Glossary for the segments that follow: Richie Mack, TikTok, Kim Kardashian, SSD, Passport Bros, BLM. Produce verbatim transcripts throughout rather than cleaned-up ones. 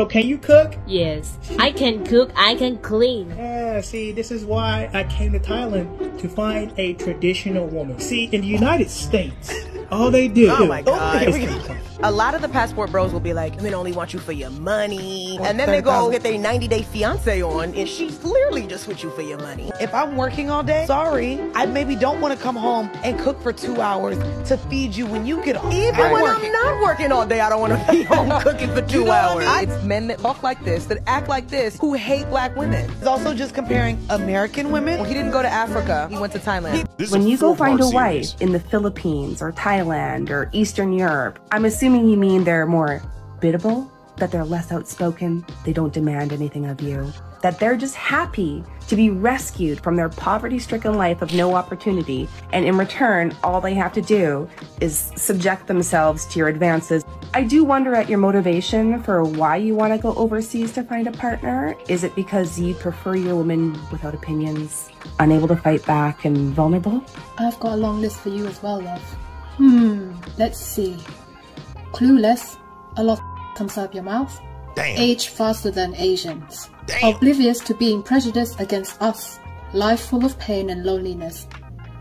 So can you cook? Yes, I can cook, I can clean. Yeah, see, this is why I came to Thailand, to find a traditional woman. See, in the United States, all they do... Oh my God. Oh, a lot of the Passport Bros will be like, we only want you for your money. And then they go get their ninety day fiance on, and she's literally just with you for your money. If I'm working all day, sorry, I maybe don't want to come home and cook for two hours to feed you when you get off. Even I'm when working. I'm not working all day, I don't want to be home cooking for two you know hours. I mean? It's men that talk like this, that act like this, who hate black women. It's also just comparing American women. Well, he didn't go to Africa, he went to Thailand. This when you go find a wife series. in the Philippines or Thailand or Eastern Europe, I'm assuming you mean they're more biddable, that they're less outspoken, they don't demand anything of you, that they're just happy to be rescued from their poverty-stricken life of no opportunity, and in return, all they have to do is subject themselves to your advances. I do wonder at your motivation for why you want to go overseas to find a partner. Is it because you prefer your woman without opinions, unable to fight back, and vulnerable? I've got a long list for you as well, love. Hmm, let's see. Clueless, a lot of comes out of your mouth. Damn. Age faster than Asians. Damn. Oblivious to being prejudiced against us. Life full of pain and loneliness.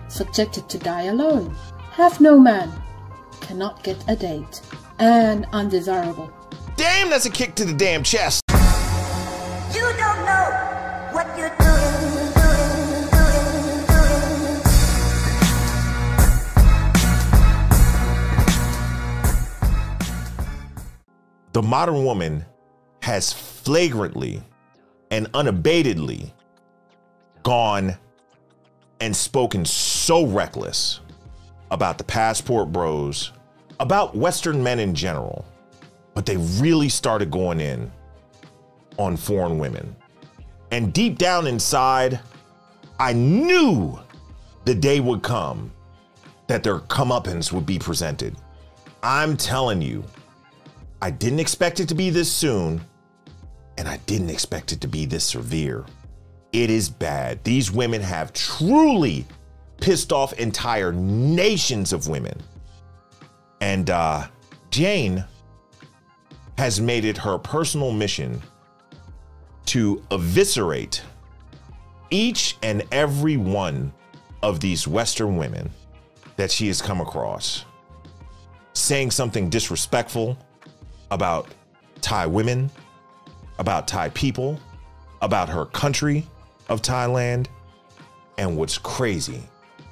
Subjected to die alone. Have no man. Cannot get a date. And undesirable. Damn, that's a kick to the damn chest. You don't know what you're doing. The modern woman has flagrantly and unabatedly gone and spoken so reckless about the Passport Bros, about Western men in general, but they really started going in on foreign women. And deep down inside, I knew the day would come that their comeuppance would be presented. I'm telling you, I didn't expect it to be this soon, and I didn't expect it to be this severe. It is bad. These women have truly pissed off entire nations of women. And uh, Jane has made it her personal mission to eviscerate each and every one of these Western women that she has come across, saying something disrespectful about Thai women, about Thai people, about her country of Thailand. And what's crazy,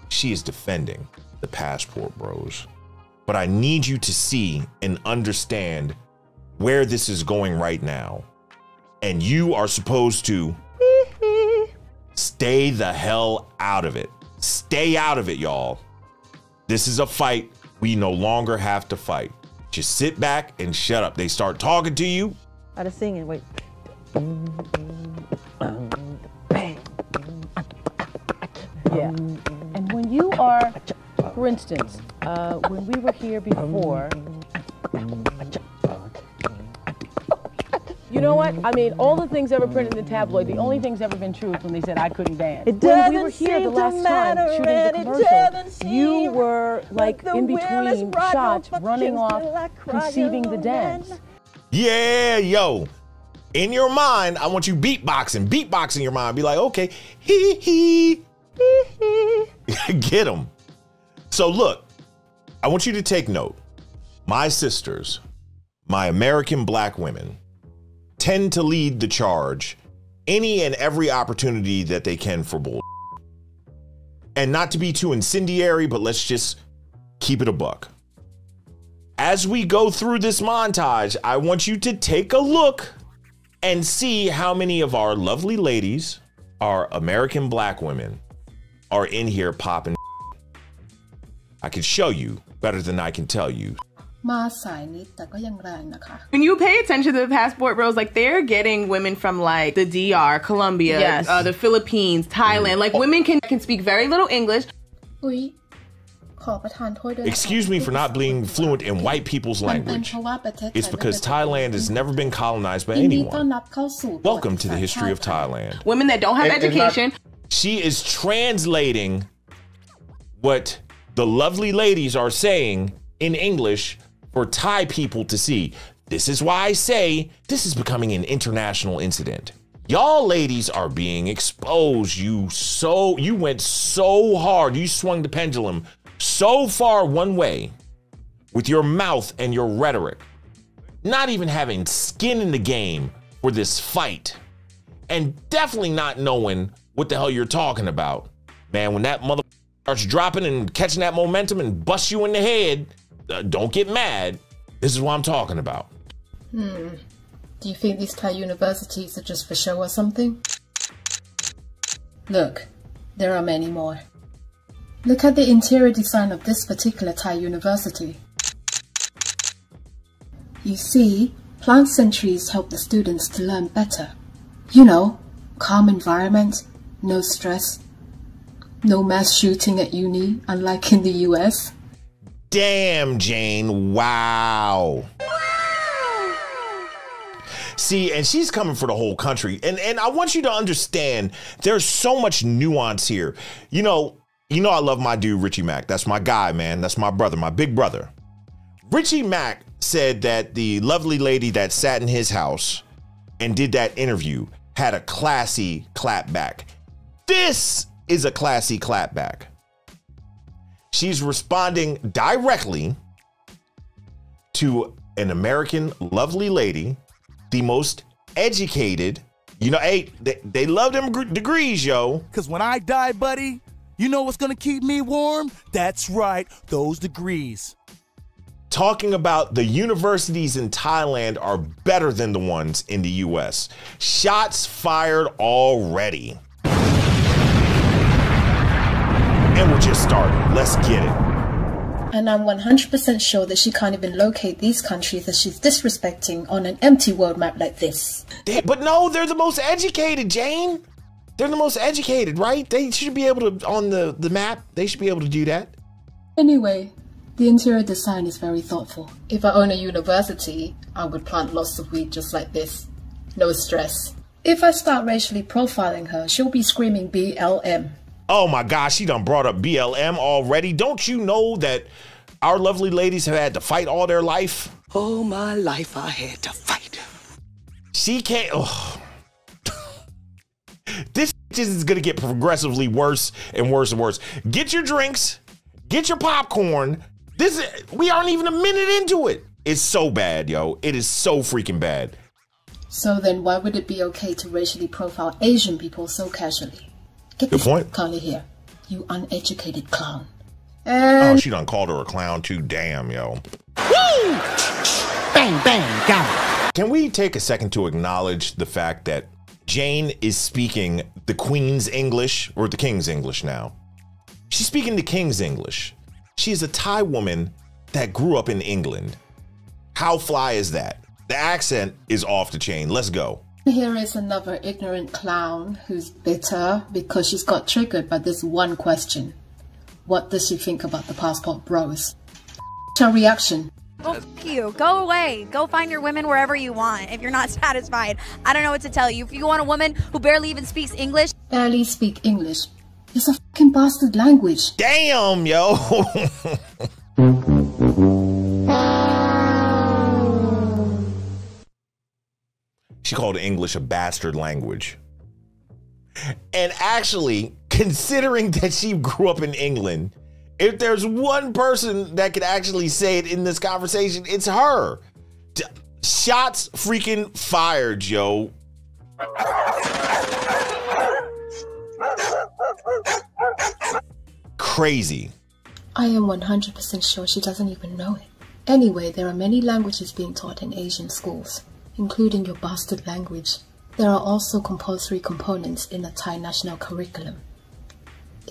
she is defending the Passport Bros. But I need you to see and understand where this is going right now. And you are supposed to stay the hell out of it. Stay out of it, y'all. This is a fight we no longer have to fight. Just sit back and shut up. They start talking to you. I was singing, wait. Yeah. And when you are, for instance, uh, when we were here before, you know what? I mean, all the things ever printed in the tabloid, the only things ever been true is when they said I couldn't dance. It doesn't when we were here the last time shooting the commercial, you were like, like in between shots, running off, like conceiving the dance. Yeah, yo. In your mind, I want you beatboxing, beatboxing your mind. Be like, okay, hee hee, hee hee. Get them. So look, I want you to take note. My sisters, my American black women, tend to lead the charge any and every opportunity that they can for bull. And not to be too incendiary, but let's just keep it a buck. As we go through this montage, I want you to take a look and see how many of our lovely ladies, our American black women, are in here popping. I can show you better than I can tell you. When you pay attention to the Passport Bros, like they're getting women from like the D R, Colombia, yes. uh, the Philippines, Thailand. Mm. Like women can can speak very little English. Excuse me for not being fluent in white people's language. It's because Thailand has never been colonized by anyone. Welcome to the history of Thailand. Women that don't have it, education. She is translating what the lovely ladies are saying in English for Thai people to see. This is why I say this is becoming an international incident. Y'all ladies are being exposed. You so you went so hard. You swung the pendulum so far one way with your mouth and your rhetoric, not even having skin in the game for this fight, and definitely not knowing what the hell you're talking about. Man, when that mother starts dropping and catching that momentum and busts you in the head, uh, don't get mad. This is what I'm talking about. Hmm. Do you think these Thai universities are just for show or something? Look, there are many more. Look at the interior design of this particular Thai university. You see, plants and trees help the students to learn better. You know, calm environment, no stress, no mass shooting at uni, unlike in the U S. Damn, Jane, wow. wow. See, and she's coming for the whole country. And, and I want you to understand, there's so much nuance here. You know, you know I love my dude, Richie Mack. That's my guy, man. That's my brother, my big brother. Richie Mack said that the lovely lady that sat in his house and did that interview had a classy clapback. This is a classy clapback. She's responding directly to an American lovely lady, the most educated, you know, hey, they, they love them degrees, yo. Because when I die, buddy, you know what's gonna keep me warm? That's right, those degrees. Talking about the universities in Thailand are better than the ones in the U S. Shots fired already. And we're just starting. Let's get it. And I'm one hundred percent sure that she can't even locate these countries that she's disrespecting on an empty world map like this. They, but no, they're the most educated, Jane. They're the most educated, right? They should be able to, on the, the map, they should be able to do that. Anyway. The interior design is very thoughtful. If I own a university, I would plant lots of weed just like this. No stress. If I start racially profiling her, she'll be screaming B L M. Oh my gosh, she done brought up B L M already. Don't you know that our lovely ladies have had to fight all their life? Oh, my life I had to fight. She can't, oh. This is gonna get progressively worse and worse and worse. Get your drinks, get your popcorn. This is, we aren't even a minute into it. It's so bad, yo. It is so freaking bad. So then why would it be okay to racially profile Asian people so casually? Get Good point. Carly here, you uneducated clown. And oh, she done called her a clown too. Damn, yo. Woo! Bang, bang, got it. Can we take a second to acknowledge the fact that Jane is speaking the Queen's English, or the King's English now? She's speaking the King's English. She is a Thai woman that grew up in England. How fly is that? The accent is off the chain. Let's go. Here is another ignorant clown who's bitter because she's got triggered by this one question. What does she think about the Passport Bros? Her reaction. Oh, you. Go away. Go find your women wherever you want. If you're not satisfied, I don't know what to tell you. If you want a woman who barely even speaks English. Barely speak English. It's a fucking bastard language. Damn, yo. She called English a bastard language. And actually, considering that she grew up in England, if there's one person that could actually say it in this conversation, it's her. Shots freaking fired, yo. Crazy. I am one hundred percent sure she doesn't even know it. Anyway, there are many languages being taught in Asian schools, including your bastard language. There are also compulsory components in the Thai national curriculum.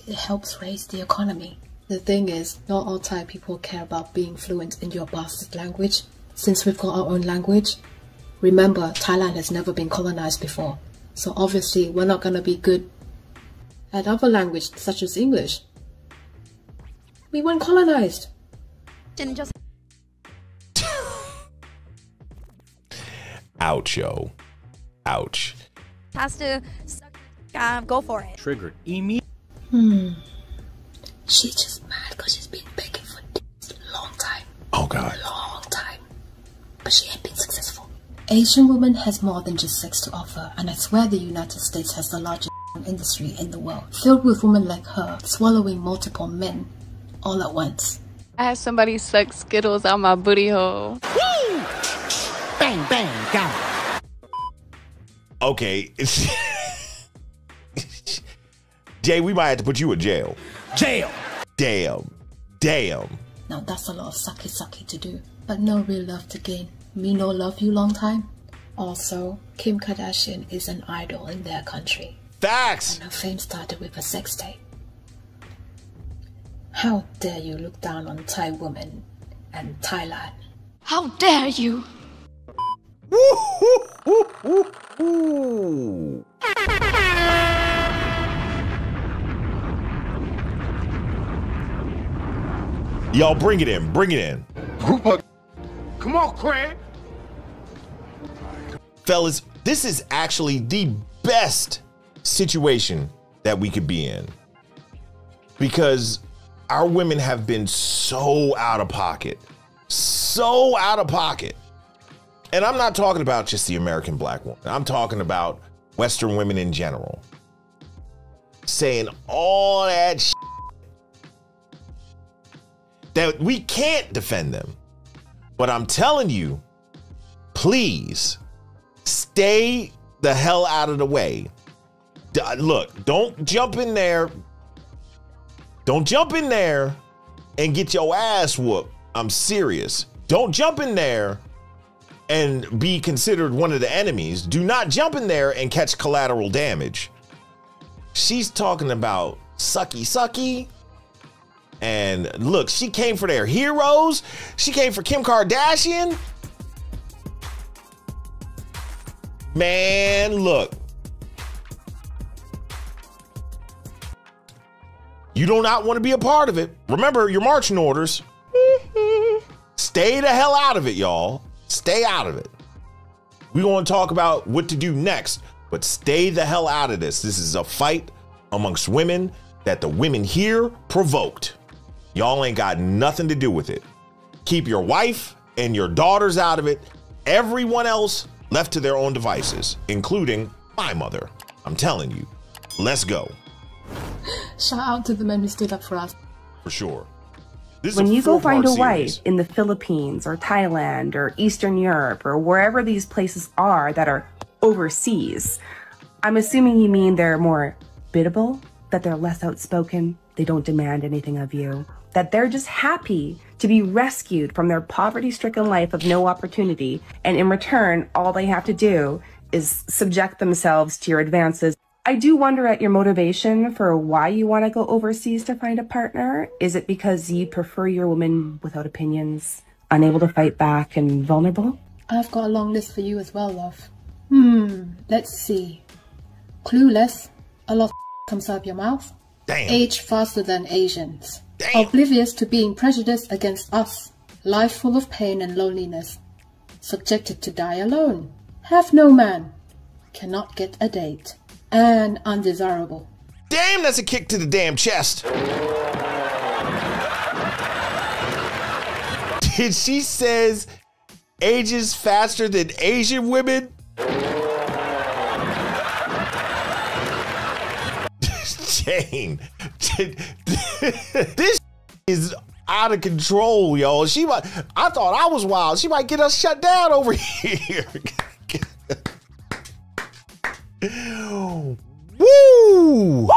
It helps raise the economy. The thing is, not all Thai people care about being fluent in your bastard language, since we've got our own language. Remember, Thailand has never been colonized before, so obviously we're not gonna be good at other language such as English. We weren't colonized. Didn't just. Ouch, yo. Ouch. Has to suck, uh, go for it. Triggered. Emi. Hmm. She's just mad because she's been begging for this long time. Oh, God. Long time. but she had been successful. Asian women has more than just sex to offer, and I swear the United States has the largest industry in the world, filled with women like her, swallowing multiple men all at once. I had somebody suck Skittles out my booty hole. Woo! Bang, bang, God. Okay. Jay, we might have to put you in jail. Jail! Damn. Damn. Now that's a lot of sucky sucky to do, but no real love to gain. Me no love you long time. Also, Kim Kardashian is an idol in their country. Facts! And her fame started with a sex tape. How dare you look down on Thai women and Thailand? How dare you? Woo-hoo-hoo-hoo-hoo. Y'all bring it in, bring it in. Come on, Craig. Fellas, this is actually the best situation that we could be in, because our women have been so out of pocket, so out of pocket. And I'm not talking about just the American black woman. I'm talking about Western women in general. Saying all that shit that we can't defend them. But I'm telling you, please stay the hell out of the way. D- look, don't jump in there. Don't jump in there and get your ass whooped. I'm serious. Don't jump in there and be considered one of the enemies. Do not jump in there and catch collateral damage. She's talking about sucky sucky. And look, she came for their heroes. She came for Kim Kardashian. Man, look. You do not want to be a part of it. Remember your marching orders. Stay the hell out of it, y'all. Stay out of it. We're going to talk about what to do next, but stay the hell out of this. This is a fight amongst women that the women here provoked. Y'all ain't got nothing to do with it. Keep your wife and your daughters out of it. Everyone else left to their own devices, including my mother. I'm telling you, let's go. Shout out to the men who stood up for us. For sure. This when you go find a wife in the Philippines or Thailand or Eastern Europe or wherever these places are that are overseas, I'm assuming you mean they're more biddable, that they're less outspoken, they don't demand anything of you, that they're just happy to be rescued from their poverty-stricken life of no opportunity, and in return, all they have to do is subject themselves to your advances. I do wonder at your motivation for why you want to go overseas to find a partner. Is it because you prefer your woman without opinions, unable to fight back, and vulnerable? I've got a long list for you as well, love. Hmm, let's see. Clueless, a lot of comes out of your mouth. Damn. Age faster than Asians. Damn. Oblivious to being prejudiced against us. Life full of pain and loneliness. Subjected to die alone. Have no man. Cannot get a date. And undesirable. Damn, that's a kick to the damn chest. Did she says ages faster than Asian women? Jane, this is out of control, y'all. She might, I thought I was wild. She might get us shut down over here. Woo! Woo!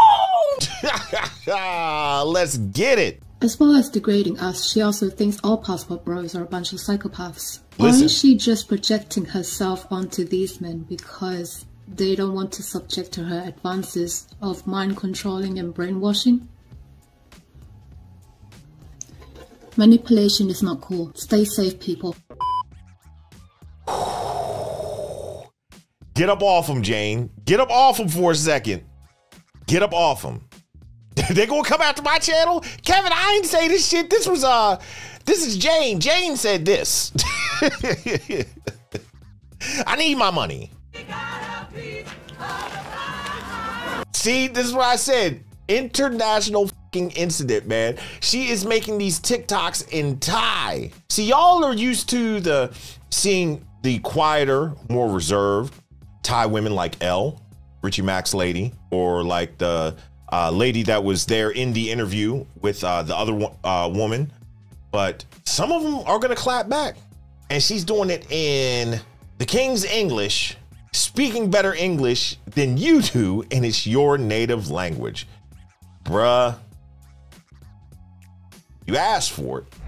Let's get it. As well as degrading us, she also thinks all passport bros are a bunch of psychopaths. Listen. Or is she just projecting herself onto these men because they don't want to subject to her advances of mind controlling and brainwashing? Manipulation is not cool. Stay safe, people. Get up off him, Jane. Get up off him for a second. Get up off him. They gonna come after my channel? Kevin, I ain't say this shit. This was, uh, this is Jane. Jane said this. I need my money. See, this is what I said. International fucking incident, man. She is making these TikToks in Thai. See, y'all are used to the seeing the quieter, more reserved Thai women like Elle, Richie Mack's lady, or like the uh, lady that was there in the interview with uh, the other one, uh, woman. But some of them are gonna clap back. And she's doing it in the King's English, speaking better English than you do, and it's your native language. Bruh, you asked for it.